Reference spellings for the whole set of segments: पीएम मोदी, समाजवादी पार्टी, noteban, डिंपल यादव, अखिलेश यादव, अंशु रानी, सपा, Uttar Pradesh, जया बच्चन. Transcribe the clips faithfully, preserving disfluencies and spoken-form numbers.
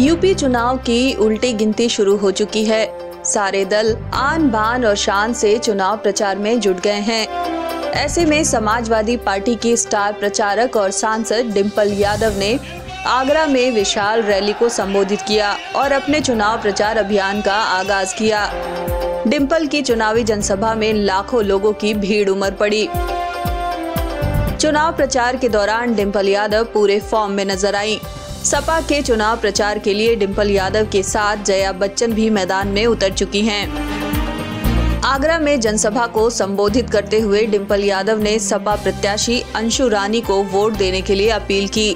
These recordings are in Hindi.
यूपी चुनाव की उल्टी गिनती शुरू हो चुकी है। सारे दल आन बान और शान से चुनाव प्रचार में जुट गए हैं। ऐसे में समाजवादी पार्टी की स्टार प्रचारक और सांसद डिंपल यादव ने आगरा में विशाल रैली को संबोधित किया और अपने चुनाव प्रचार अभियान का आगाज किया। डिंपल की चुनावी जनसभा में लाखों लोगों की भीड़ उमड़ पड़ी। चुनाव प्रचार के दौरान डिंपल यादव पूरे फॉर्म में नजर आई। सपा के चुनाव प्रचार के लिए डिंपल यादव के साथ जया बच्चन भी मैदान में उतर चुकी हैं। आगरा में जनसभा को संबोधित करते हुए डिंपल यादव ने सपा प्रत्याशी अंशु रानी को वोट देने के लिए अपील की।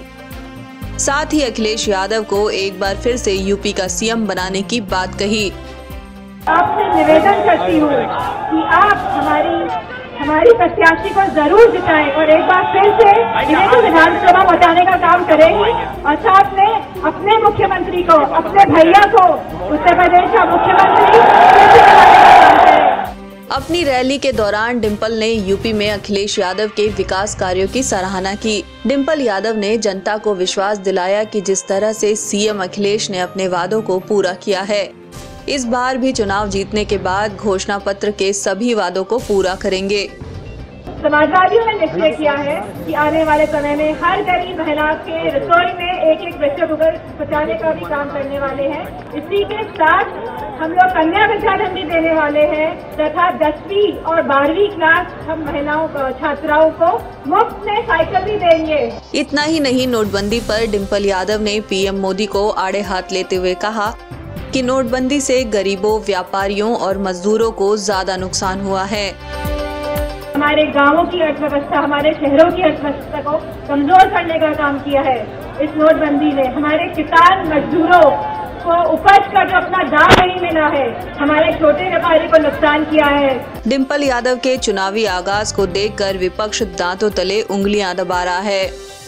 साथ ही अखिलेश यादव को एक बार फिर से यूपी का सीएम बनाने की बात कही। आपसे निवेदन करती हूँ कि आप हमारी हमारी प्रत्याशी को जरूर जिताएं और एक बार फिर से विधानसभा पहुँचाने का काम करेंगे और साथ में अपने मुख्यमंत्री को, अपने भैया को उत्तर प्रदेश का मुख्यमंत्री। अपनी रैली के दौरान डिंपल ने यूपी में अखिलेश यादव के विकास कार्यों की सराहना की। डिंपल यादव ने जनता को विश्वास दिलाया कि जिस तरह से सीएम अखिलेश ने अपने वादों को पूरा किया है, इस बार भी चुनाव जीतने के बाद घोषणा पत्र के सभी वादों को पूरा करेंगे। समाजवादियों ने निश्चय किया है कि आने वाले समय में हर गरीब महिला के रसोई में एक एक प्रेशर कुकर पहुँचाने का भी काम करने वाले हैं। इसी के साथ हम लोग कन्या प्रसाधन भी देने वाले हैं तथा दसवीं और बारहवीं क्लास हम महिलाओं को, छात्राओं को मुफ्त में साइकिल भी देंगे। इतना ही नहीं, नोटबंदी पर डिंपल यादव ने पीएम मोदी को आड़े हाथ लेते हुए कहा कि नोटबंदी से गरीबों, व्यापारियों और मजदूरों को ज्यादा नुकसान हुआ है। हमारे गांवों की अर्थव्यवस्था, हमारे शहरों की अर्थव्यवस्था को कमजोर करने का काम किया है इस नोटबंदी ने। हमारे किसान मजदूरों को उपज का जो अपना दाम नहीं मिला है, हमारे छोटे व्यापारी को नुकसान किया है। डिंपल यादव के चुनावी आगाज को देखकर विपक्ष दांतों तले उंगलियां दबा रहा है।